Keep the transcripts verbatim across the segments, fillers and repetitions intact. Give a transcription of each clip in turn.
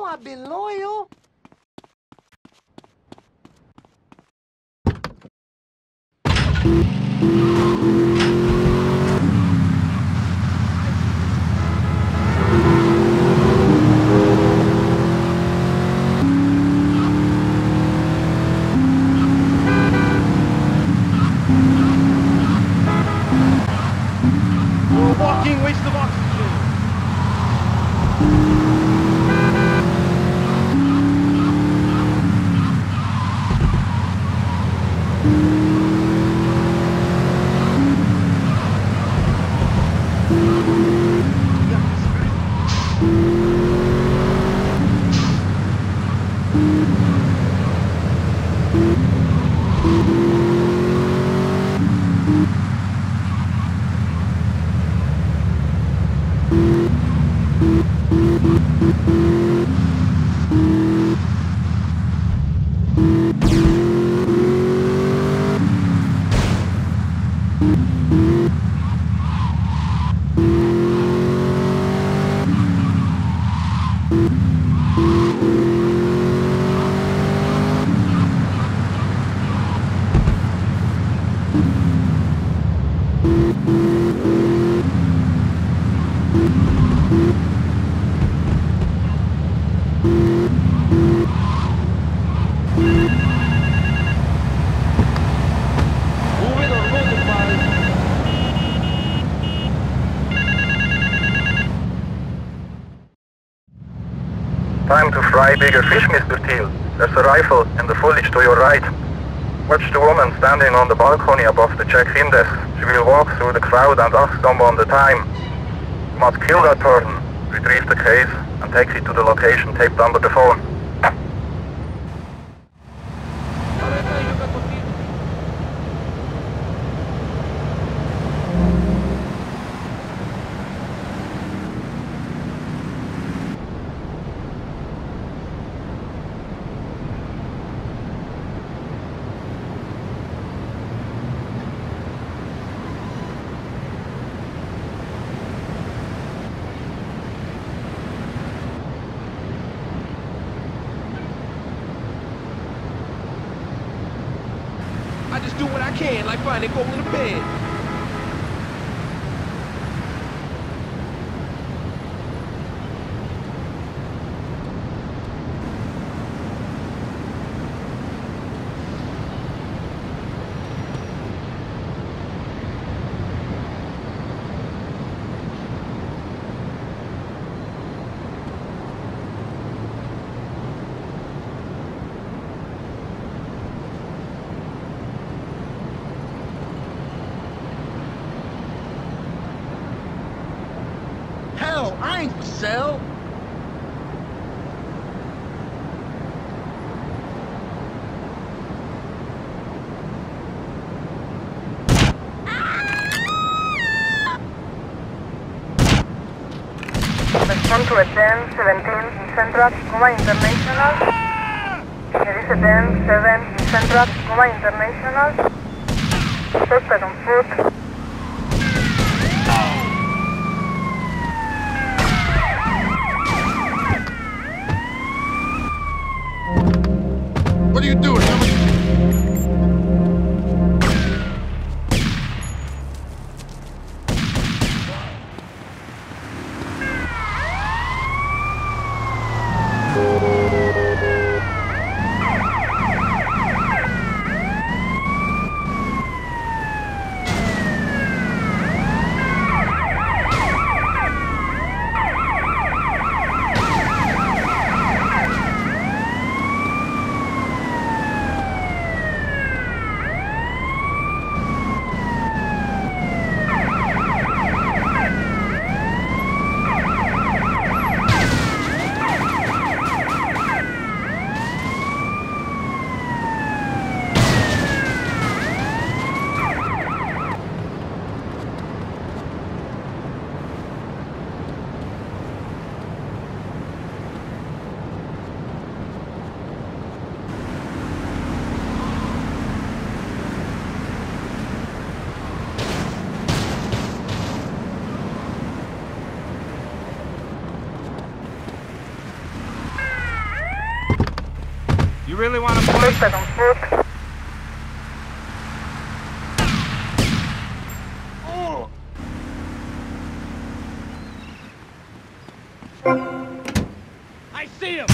know I've been loyal. Time to fry bigger fish, Mister Teal. There's a rifle in the foliage to your right. Watch the woman standing on the balcony above the check-in desk. She will walk through the crowd and ask someone the time. You must kill that person, retrieve the case, and take it to the location taped under the phone. Do what I can, like finding gold in a pen. I ain't for sale. Respond to a D M seventeen in Central Tacoma International. There is a D M seven in Central Tacoma International. Suspect on foot. What are you doing? You really want to play? Oh. I see him.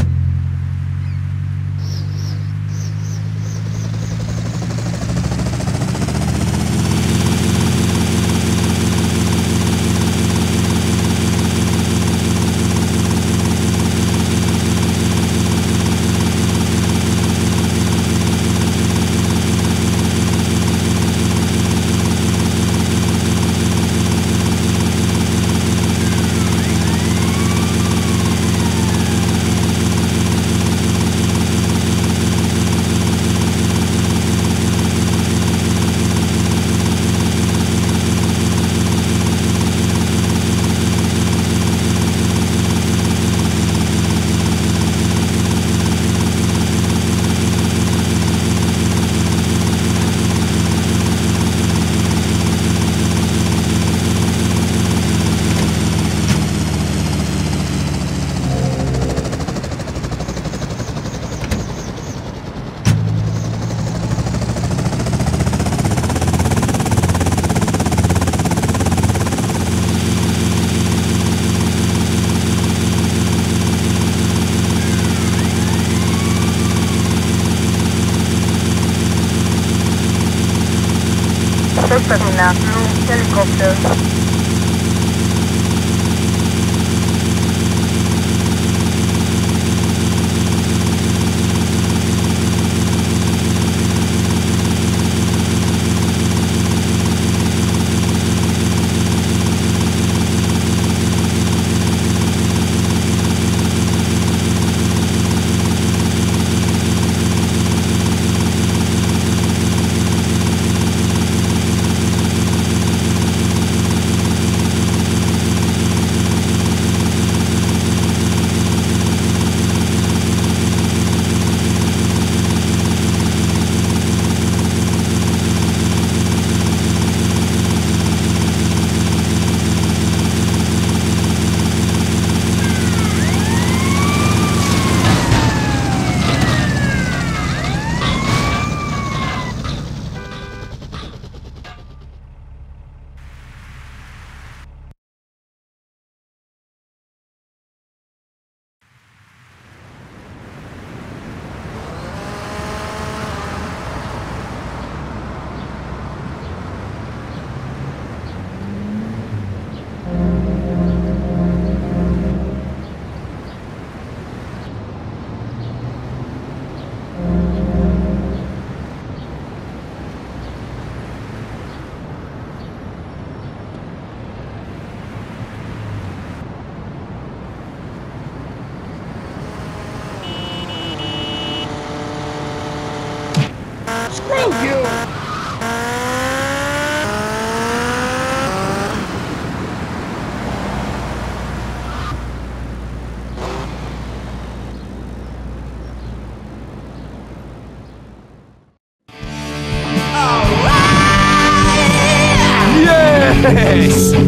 Helicopter.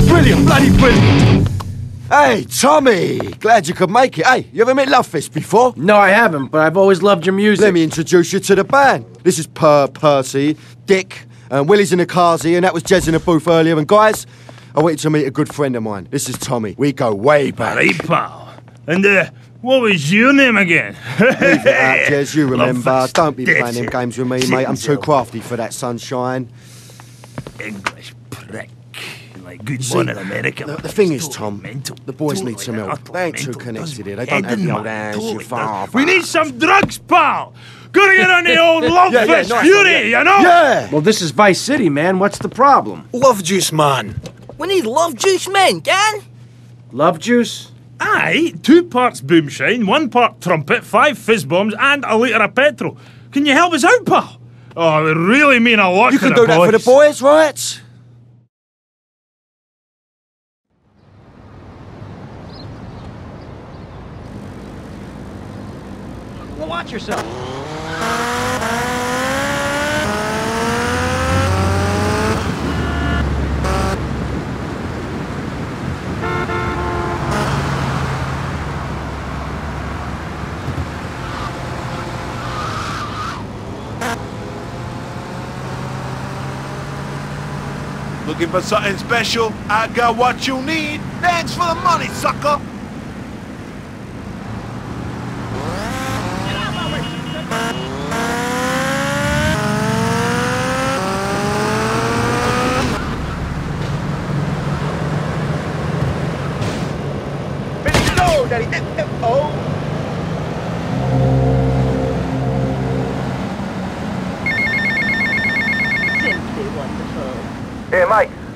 Brilliant, bloody brilliant! Hey, Tommy! Glad you could make it. Hey, you ever met Love Fist before? No, I haven't, but I've always loved your music. Let me introduce you to the band. This is Per, Percy, Dick, and Willie's in the Kazi, and that was Jez in the booth earlier. And guys, I went to meet a good friend of mine. This is Tommy. We go way back. Hey, pal. And, uh, what was your name again? Leave it out, Jez, you remember. Don't be playing them games with me, mate. I'm too crafty for that, sunshine. English prick. Like good See, one in America. The, the thing is, totally Tom, mental. The boys totally need some help. They ain't too connected here. They don't have the old hands, totally your father. We need some drugs, pal! Gotta get on the old Love yeah, Fist yeah, nice beauty, one, yeah. you know? Yeah! Well, this is Vice City, man. What's the problem? Love juice, man. We need love juice, man, can? Love juice? Aye, two parts boomshine, one part trumpet, five fizz bombs, and a litre of petrol. Can you help us out, pal? Oh, it would really mean a lot you to the boys. You can do that for the boys, right? Watch yourself. Looking for something special? I got what you need. Thanks for the money, sucker.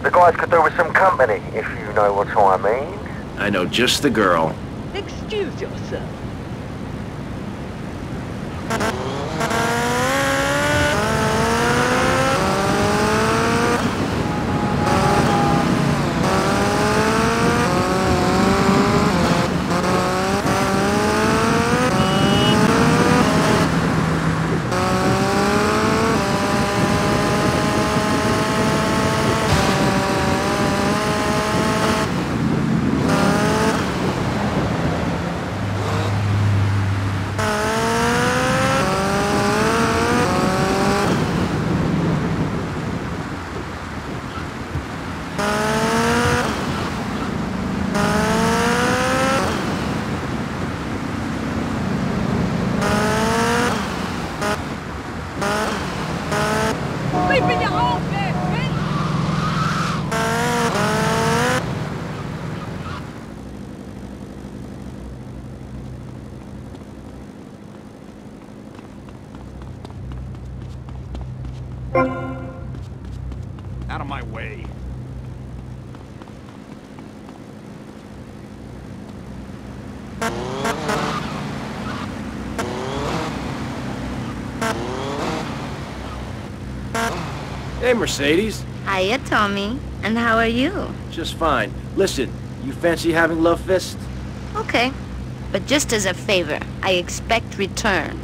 The guys could do with some company, if you know what I mean. I know just the girl. Excuse yourself. Hey, Mercedes. Hiya, Tommy. And how are you? Just fine. Listen, you fancy having Love Fist? Okay. But just as a favor, I expect returned.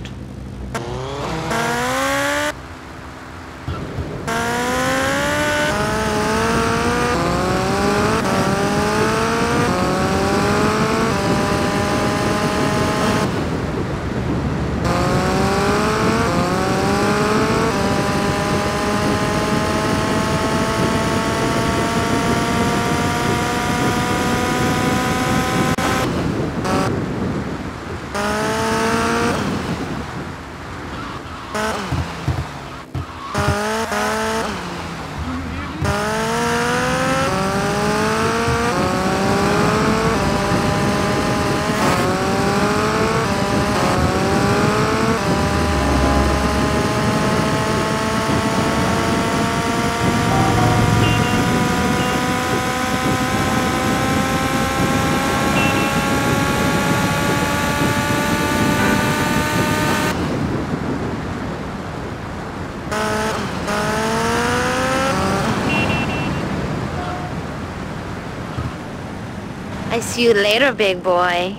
I see you later, big boy.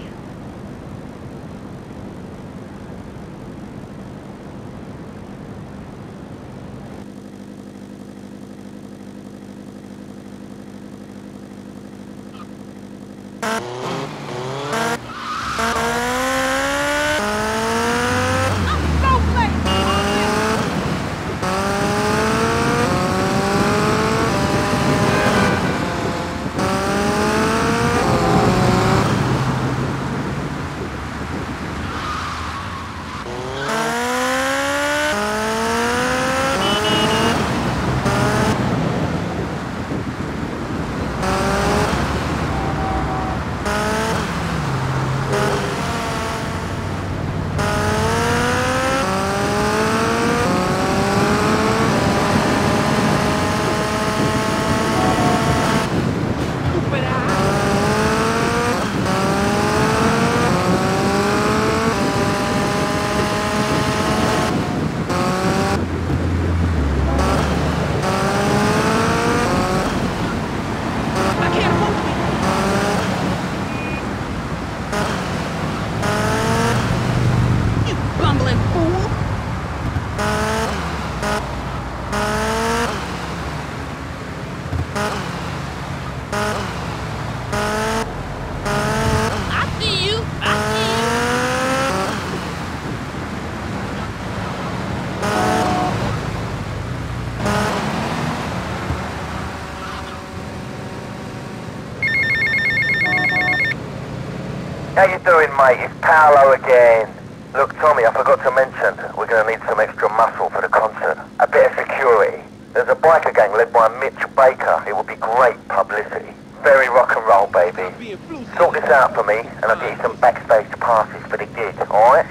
How you doing, mate? It's Paolo again. Look, Tommy, I forgot to mention, we're going to need some extra muscle for the concert. A bit of security. There's a biker gang led by Mitch Baker. It would be great publicity. Very rock and roll, baby. Sort this out for me, and I'll get you some backstage passes for the gig, alright?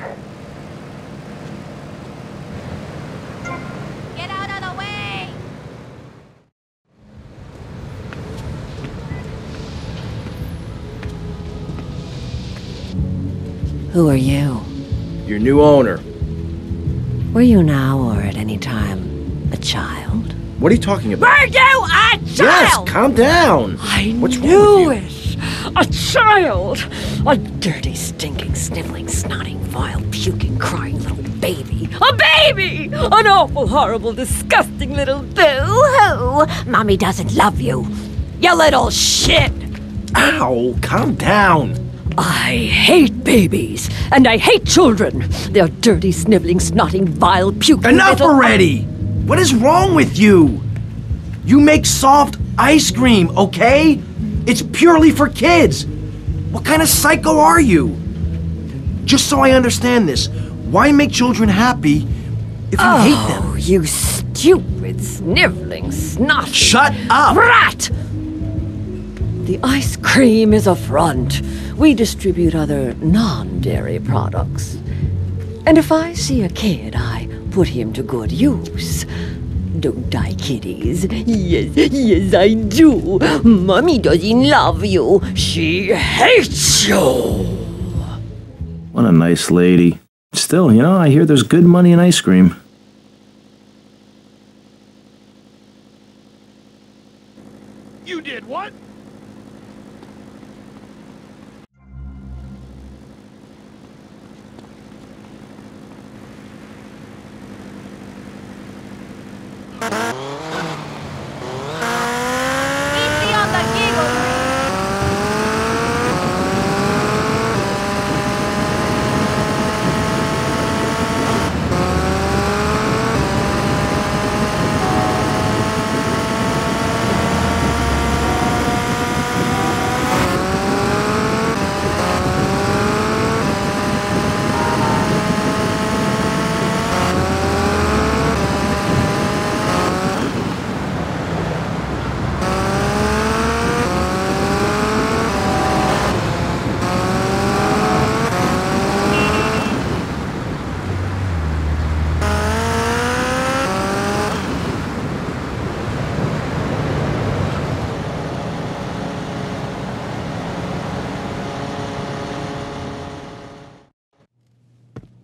Who are you? Your new owner. Were you now or at any time a child? What are you talking about? Were you a child? Yes, calm down. I What's knew wrong with you? It. A child. A dirty, stinking, sniveling, snotting, vile, puking, crying little baby. A baby! An awful, horrible, disgusting little boo-hoo. Mommy doesn't love you. You little shit. Ow, calm down. I hate babies, and I hate children. They're dirty, sniveling, snotting, vile, puking Enough little... already! What is wrong with you? You make soft ice cream, okay? It's purely for kids. What kind of psycho are you? Just so I understand this, why make children happy if you oh, hate them? Oh, you stupid, sniveling, snotting... Shut up! Rat! The ice cream is a front. We distribute other non-dairy products. And if I see a kid, I put him to good use. Don't I, kiddies? Yes, yes, I do. Mommy doesn't love you. She hates you. What a nice lady. Still, you know, I hear there's good money in ice cream. You did what?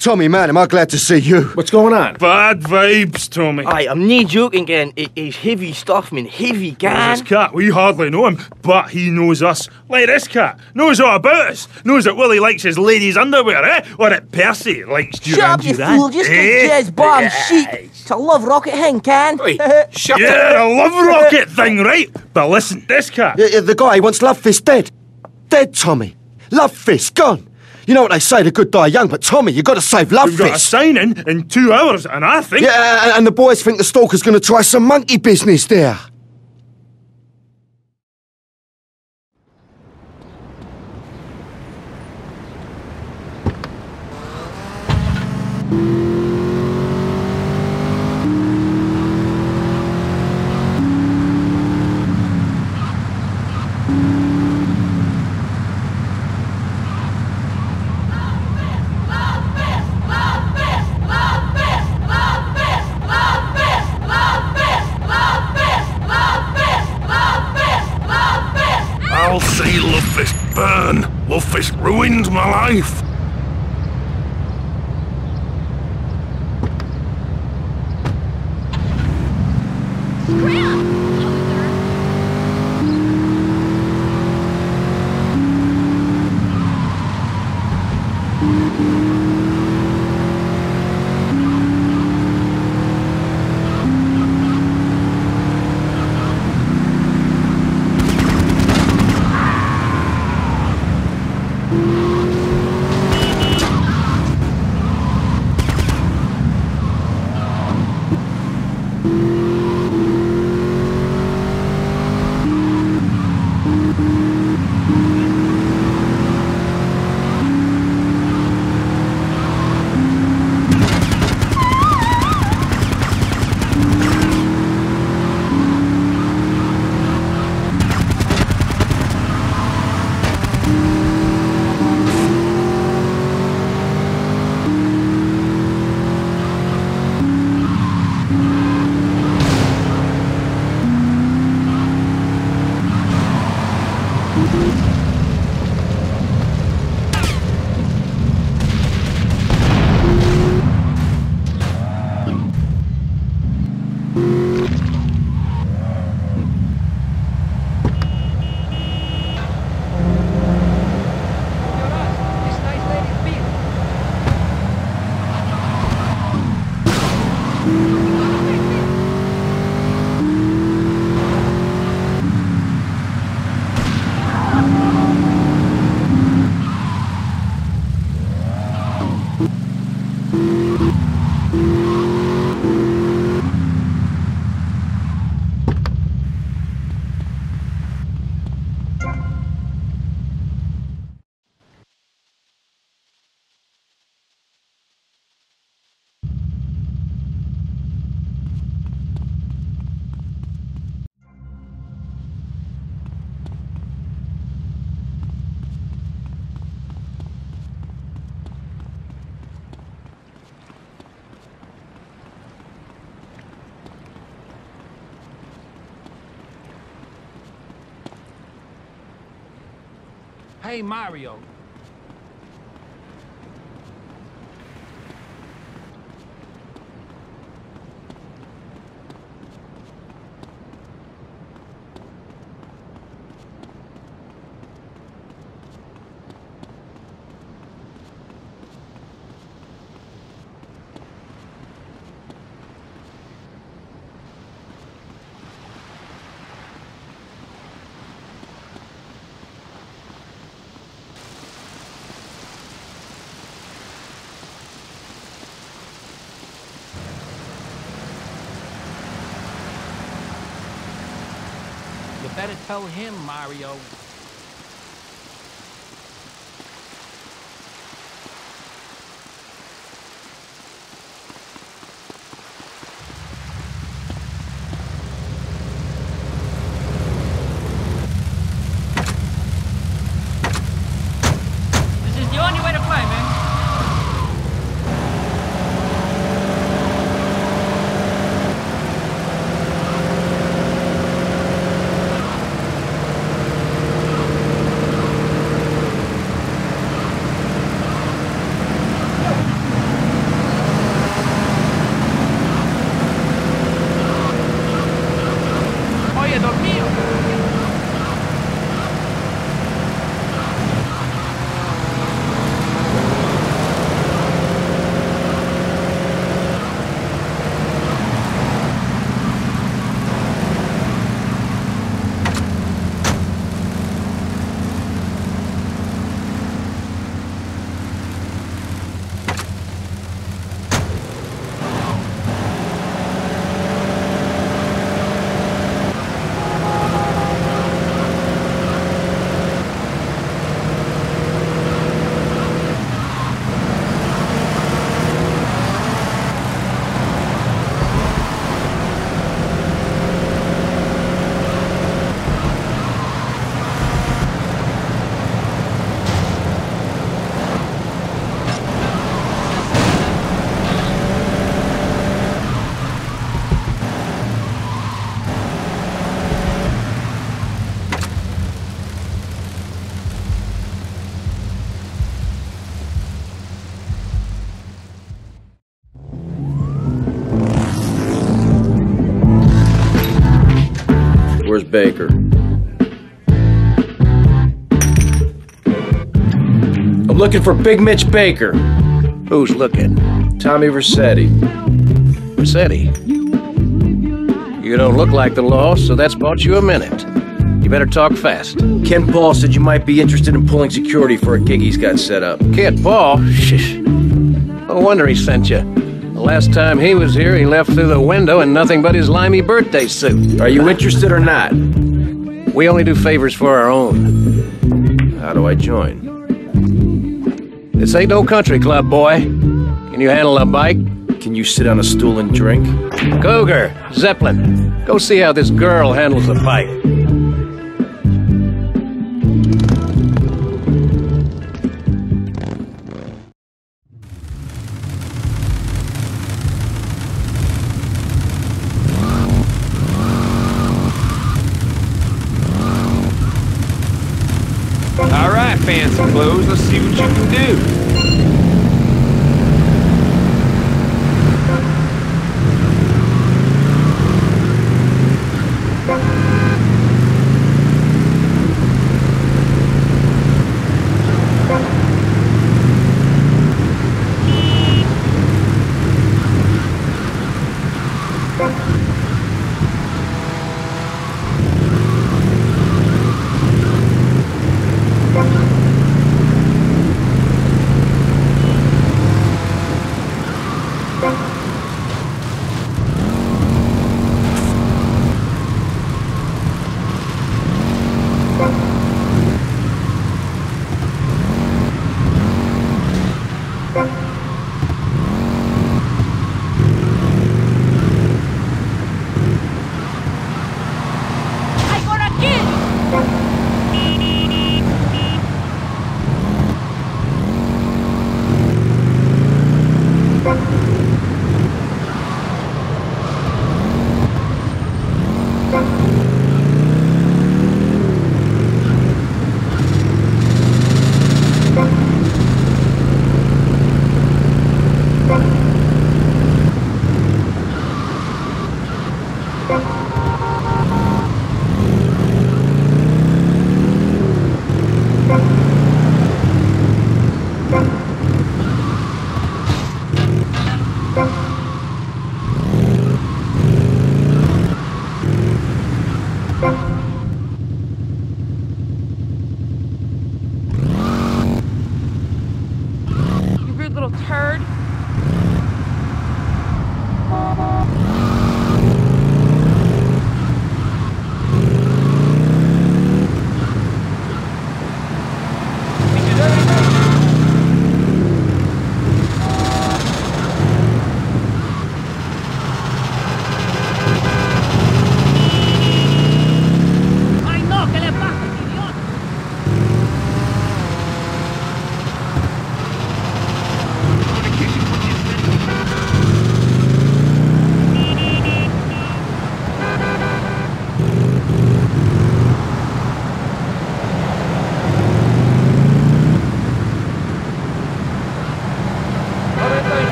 Tommy, man, am I glad to see you. What's going on? Bad vibes, Tommy. Aye, I'm nae joking, Ken. It is heavy stuff, man. Heavy gang. This cat, we hardly know him, but he knows us. Like this cat. Knows all about us. Knows that Willie likes his ladies' underwear, eh? Or that Percy likes Duran. Shut up, you Duran. Fool. Just eh? Like Jez bar and sheet. It's a love rocket thing, Ken. Oi, shut yeah, up. Yeah, a love rocket thing, right? But listen, this cat. Uh, the guy wants Love Fist dead. Dead, Tommy. Love Fist gone. You know what they say, the good die young, but Tommy, you got to save Love Fist. We've got a signing in two hours, and I think... Yeah, and, and the boys think the stalker's going to try some monkey business there. My life. Hey, Mario. Better tell him, Mario. Where's Baker? I'm looking for Big Mitch Baker. Who's looking? Tommy Versetti. Versetti? You don't look like the law, so that's bought you a minute. You better talk fast. Ken Paul said you might be interested in pulling security for a gig he's got set up. Ken Paul? Shh. No wonder he sent you. Last time he was here, he left through the window in nothing but his limey birthday suit. Are you interested or not? We only do favors for our own. How do I join? This ain't no country club, boy. Can you handle a bike? Can you sit on a stool and drink? Cougar, Zeppelin, go see how this girl handles a bike. Fancy clothes, let's see what you can do.